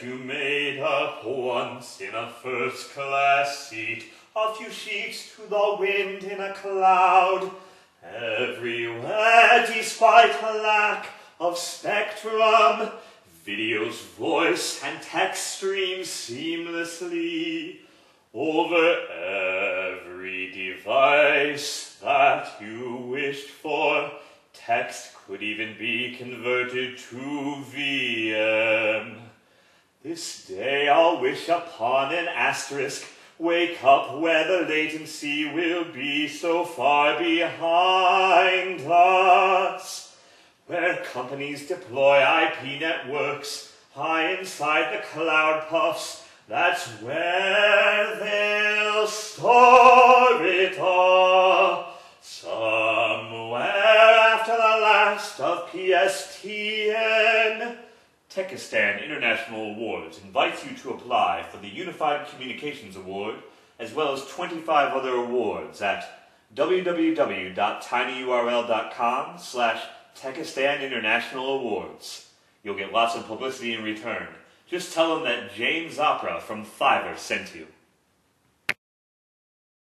that you made up once in a first-class seat, a few sheets to the wind in a cloud. Everywhere, despite a lack of spectrum, video's voice and text stream seamlessly over every device that you wished for. Text could even be converted to VM. This day I'll wish upon an asterisk, wake up where the latency will be so far behind us. Where companies deploy IP networks high inside the cloud puffs, that's where they'll store it all. Somewhere after the last of PSTN. Techistan International Awards invites you to apply for the Unified Communications Award, as well as 25 other awards at www.tinyurl.com/Techistan International Awards. You'll get lots of publicity in return. Just tell them that James Opera from Fiverr sent you.